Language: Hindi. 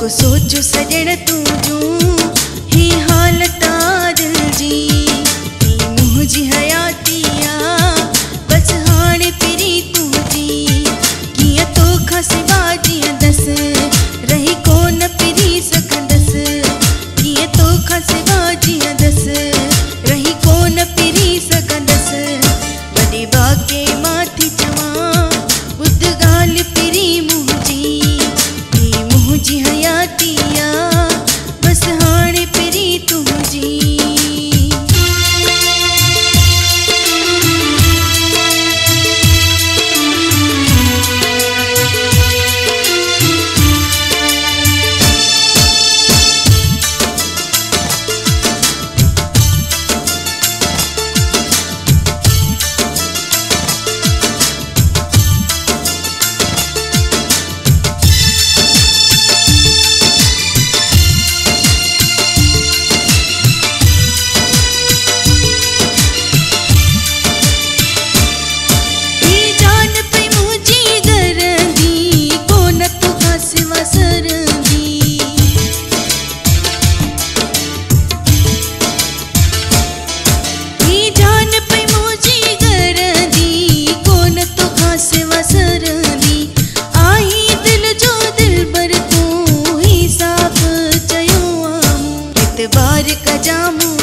को सोचू सजन तू जू ही हालत दिल जी मुझी हयातिया बस हाने पिरी तू जी किया तो खा शिवाजिया दस रही को न पिरी सकदस किया तो खा शिवाजिया दस रही को न पिरी सकदस बड़े बाके माथी चवा उद्गाल पिरी बार का जामू